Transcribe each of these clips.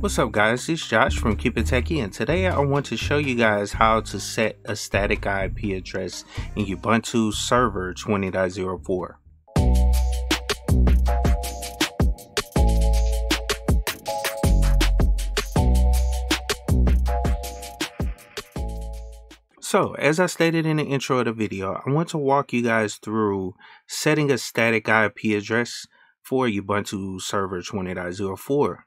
What's up guys, it's Josh from Keep It Techie, and today I want to show you guys how to set a static IP address in Ubuntu Server 20.04. So, as I stated in the intro of the video, I want to walk you guys through setting a static IP address for Ubuntu Server 20.04.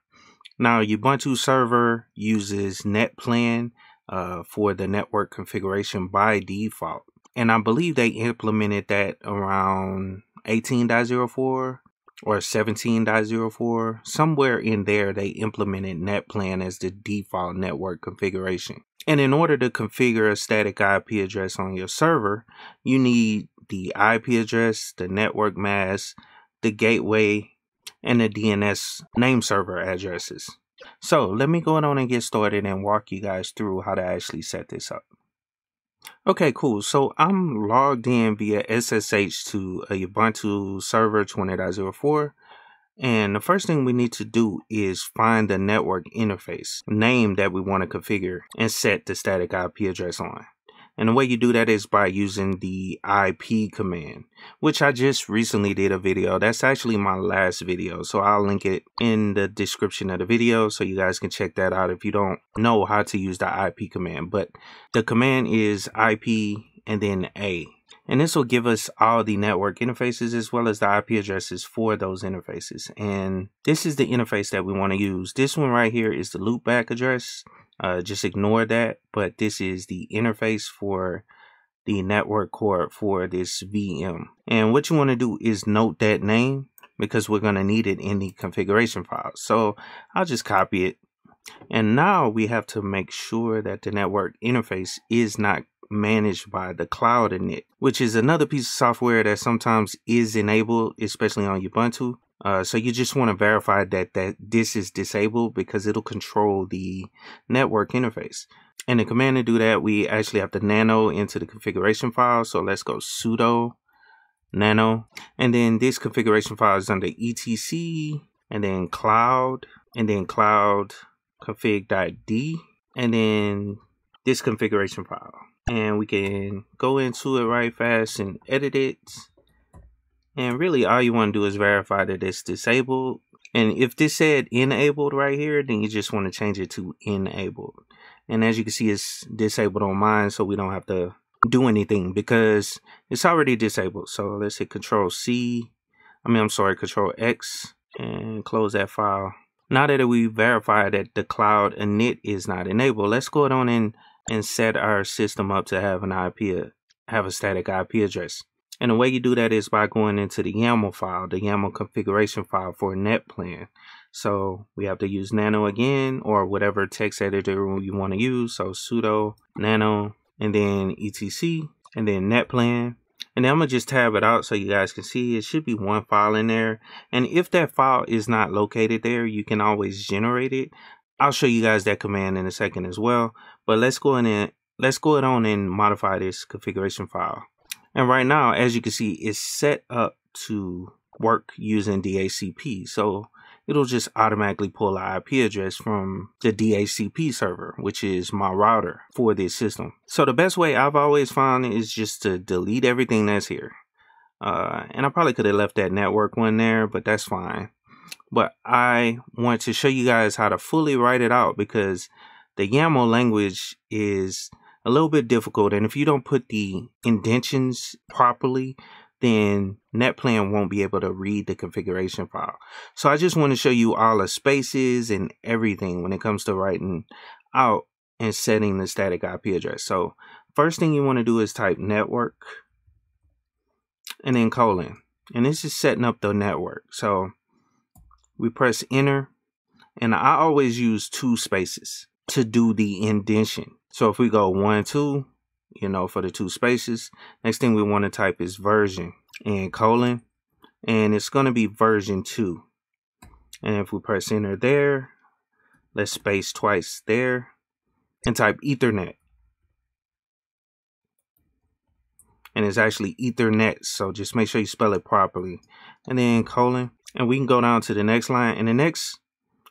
Now, Ubuntu Server uses Netplan for the network configuration by default. And I believe they implemented that around 18.04 or 17.04. Somewhere in there, they implemented Netplan as the default network configuration. And in order to configure a static IP address on your server, you need the IP address, the network mask, the gateway, and the DNS name server addresses. So let me go on and get started and walk you guys through how to actually set this up. Okay, cool. So I'm logged in via SSH to a Ubuntu Server 20.04. And the first thing we need to do is find the network interface name that we want to configure and set the static IP address on. And the way you do that is by using the IP command, which I just recently did a video. That's actually my last video, so I'll link it in the description of the video so you guys can check that out if you don't know how to use the IP command. But the command is IP and then A. And this will give us all the network interfaces as well as the IP addresses for those interfaces. And this is the interface that we want to use. This one right here is the loopback address. Just ignore that, but this is the interface for the network core for this VM. And what you want to do is note that name because we're going to need it in the configuration file. So I'll just copy it. And now we have to make sure that the network interface is not managed by the CloudInit, which is another piece of software that sometimes is enabled, especially on Ubuntu. So you just want to verify that this is disabled because it'll control the network interface. And the command to do that, we actually have to nano into the configuration file. So let's go sudo nano. And then this configuration file is under etc and then cloud and then cloud config.d and then this configuration file. And we can go into it right fast and edit it. And really all you want to do is verify that it's disabled. And if this said enabled right here, then you just want to change it to enabled. And as you can see, it's disabled on mine, so we don't have to do anything because it's already disabled. So let's hit Control X and close that file. Now that we verify that the CloudInit is not enabled, let's go on and set our system up to have a static IP address. And the way you do that is by going into the YAML file, the YAML configuration file for Netplan. So we have to use nano again, or whatever text editor you want to use. So sudo nano and then etc and then Netplan. And then I'm going to just tab it out so you guys can see it should be one file in there. And if that file is not located there, you can always generate it. I'll show you guys that command in a second as well. But let's go on and modify this configuration file. And right now, as you can see, it's set up to work using DHCP. So it'll just automatically pull an IP address from the DHCP server, which is my router for this system. So the best way I've always found is just to delete everything that's here. And I probably could have left that network one there, but that's fine. But I want to show you guys how to fully write it out because the YAML language is a little bit difficult, and if you don't put the indentions properly, then Netplan won't be able to read the configuration file. So I just want to show you all the spaces and everything when it comes to writing out and setting the static IP address. So first thing you want to do is type network and then colon, and this is setting up the network. So we press enter, and I always use two spaces to do the indentation. So if we go 1, 2, you know, for the two spaces, next thing we want to type is version and colon, and it's going to be version 2. And if we press enter there, let's space twice there and type Ethernet. And it's actually Ethernet, so just make sure you spell it properly. And then colon, and we can go down to the next line, and the next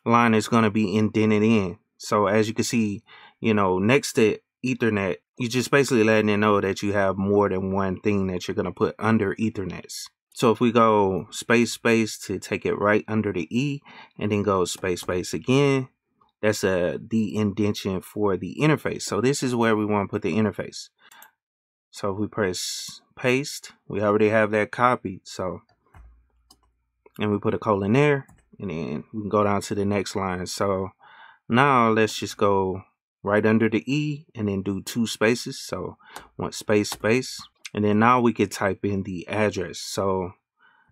line is going to be indented in. So as you can see, you know, next to Ethernet, you're just basically letting it know that you have more than one thing that you're going to put under Ethernets. So if we go space space to take it right under the E and then go space space again, that's the indentation for the interface. So this is where we want to put the interface. So if we press paste, we already have that copied. So, and we put a colon there, and then we can go down to the next line. So now let's just go right under the E and then do two spaces. So one space space. And then now we could type in the address. So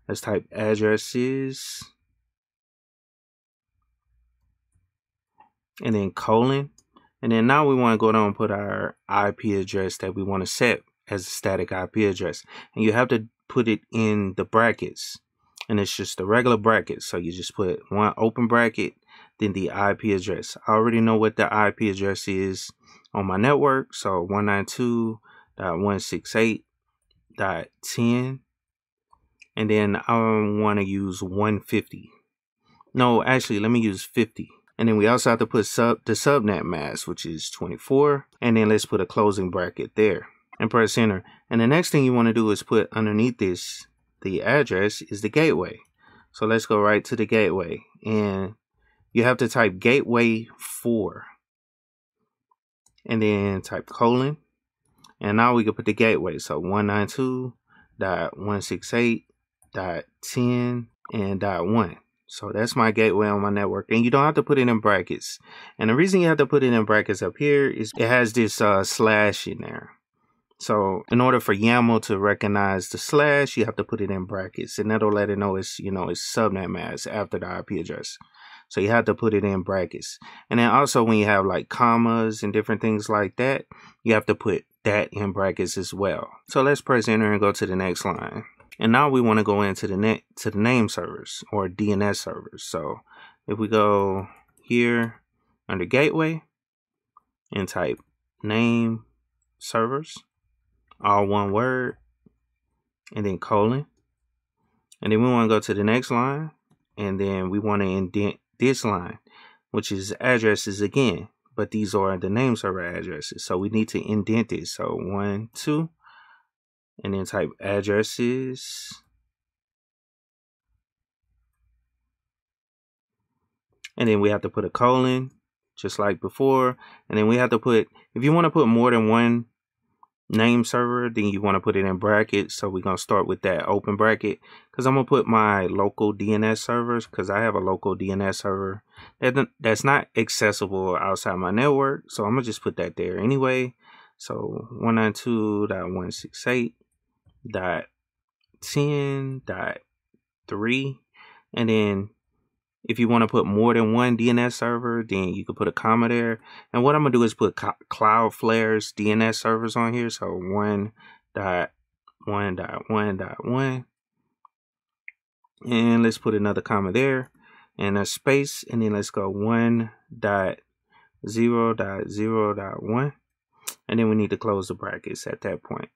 let's type addresses and then colon. And then now we want to go down and put our IP address that we want to set as a static IP address. And you have to put it in the brackets. And it's just the regular brackets. So you just put one open bracket, then the IP address. I already know what the IP address is on my network. So 192.168.10, and then I want to use 150. No, actually, let me use 50. And then we also have to put the subnet mask, which is 24. And then let's put a closing bracket there and press enter. And the next thing you want to do is put underneath this, the address is the gateway. So let's go right to the gateway, and you have to type gateway 4 and then type colon. And now we can put the gateway. So 192.168.10 and .1. So that's my gateway on my network. And you don't have to put it in brackets. And the reason you have to put it in brackets up here is it has this slash in there. So in order for YAML to recognize the slash, you have to put it in brackets. And that'll let it know it's, you know, it's subnet mask after the IP address. So you have to put it in brackets. And then also when you have like commas and different things like that, you have to put that in brackets as well. So let's press enter and go to the next line. And now we want to go into the name servers or DNS servers. So if we go here under gateway and type name servers, all one word, and then colon. And then we want to go to the next line, and then we want to indent this line, which is addresses again. But these are the name server addresses. So we need to indent this. So 1, 2, and then type addresses. And then we have to put a colon just like before. And then we have to put, if you want to put more than one name server, then you want to put it in brackets. So we're going to start with that open bracket because I'm going to put my local DNS servers because I have a local DNS server that's not accessible outside my network. So I'm going to just put that there anyway. So 192.168.10.3. And then if you want to put more than one DNS server, then you can put a comma there. And what I'm going to do is put Cloudflare's DNS servers on here. So 1.1.1.1. And let's put another comma there and a space. And then let's go 1.0.0.1. And then we need to close the brackets at that point.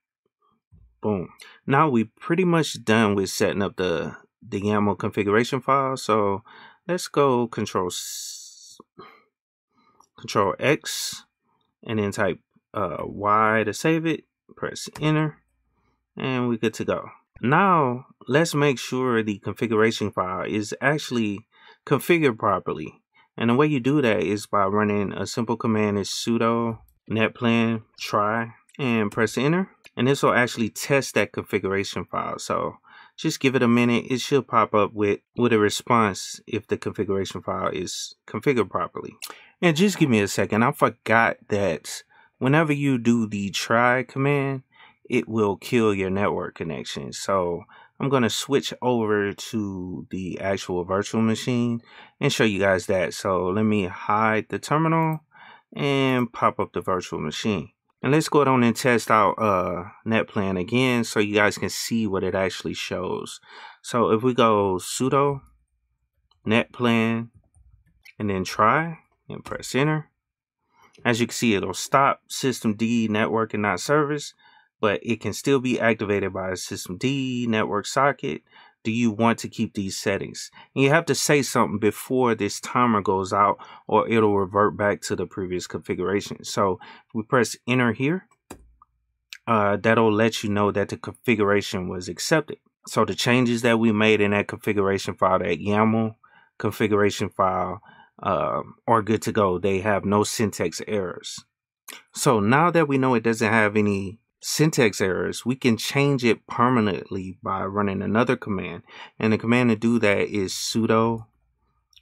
Boom. Now we're pretty much done with setting up the YAML configuration file. So let's go control X and then type Y to save it, press enter, and we're good to go. Now let's make sure the configuration file is actually configured properly. And the way you do that is by running a simple command is sudo netplan try and press enter. And this will actually test that configuration file. So just give it a minute. It should pop up with a response if the configuration file is configured properly. And just give me a second. I forgot that whenever you do the try command, it will kill your network connection. So I'm going to switch over to the actual virtual machine and show you guys that. So let me hide the terminal and pop up the virtual machine. And let's go on and test out Netplan again so you guys can see what it actually shows. So if we go sudo netplan and then try and press enter, as you can see, it'll stop system D network and not service, but it can still be activated by a system D network socket do you want to keep these settings? And you have to say something before this timer goes out, or it'll revert back to the previous configuration. So if we press enter here, that'll let you know that the configuration was accepted. So the changes that we made in that configuration file, that YAML configuration file, are good to go. They have no syntax errors. So now that we know it doesn't have any syntax errors, we can change it permanently by running another command. And the command to do that is sudo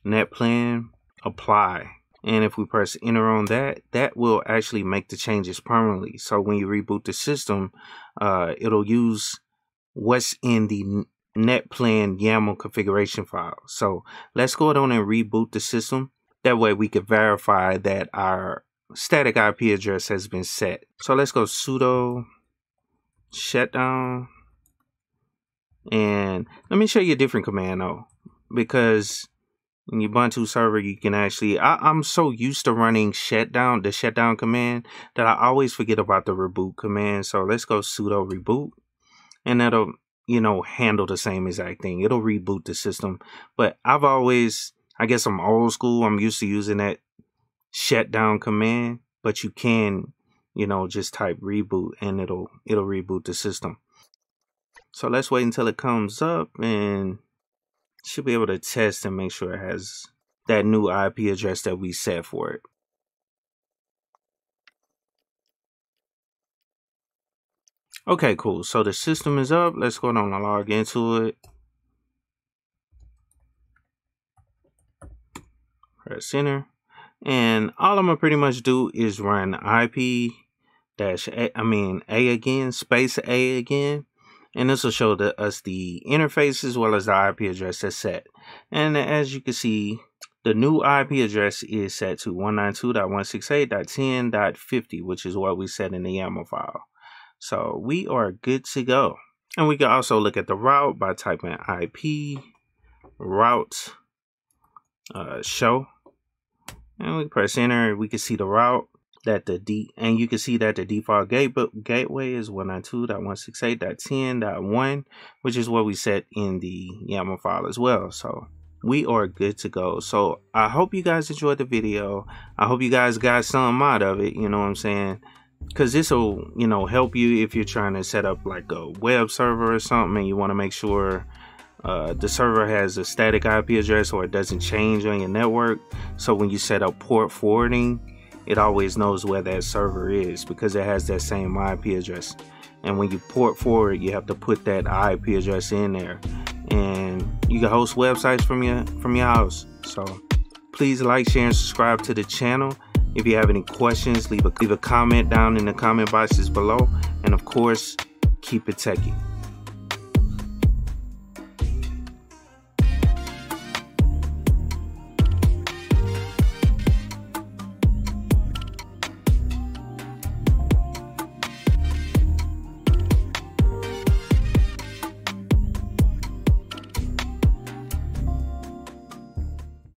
netplan apply. And if we press enter on that, that will actually make the changes permanently. So when you reboot the system, it'll use what's in the Netplan YAML configuration file. So let's go on and reboot the system. That way we can verify that our static IP address has been set. So let's go sudo shutdown. And let me show you a different command though, because in Ubuntu server, you can actually, I'm so used to running shutdown, the shutdown command, that I always forget about the reboot command. So let's go sudo reboot, and that'll, you know, handle the same exact thing. It'll reboot the system. But I've always, I guess I'm old school, I'm used to using that shutdown command, but you can, you know, just type reboot and it'll reboot the system. So let's wait until it comes up, and should be able to test and make sure it has that new IP address that we set for it. Okay, cool. So the system is up. Let's go down and log into it. Press enter. And all I'm going to pretty much do is run IP dash A, I mean A again, space A again. And this will show us the interface as well as the IP address that's set. And as you can see, the new IP address is set to 192.168.10.50, which is what we set in the YAML file. So we are good to go. And we can also look at the route by typing IP route show. And we press enter. We can see the route that and you can see that the default gateway is 192.168.10.1, which is what we set in the YAML file as well. So we are good to go. So I hope you guys enjoyed the video. I hope you guys got some out of it, you know what I'm saying? Because this will, you know, help you if you're trying to set up like a web server or something, and you want to make sure the server has a static IP address or it doesn't change on your network. So when you set up port forwarding, it always knows where that server is because it has that same IP address. And when you port forward, you have to put that IP address in there. And you can host websites from your house. So please like, share, and subscribe to the channel. If you have any questions, leave a comment down in the comment boxes below. And of course, keep it techie.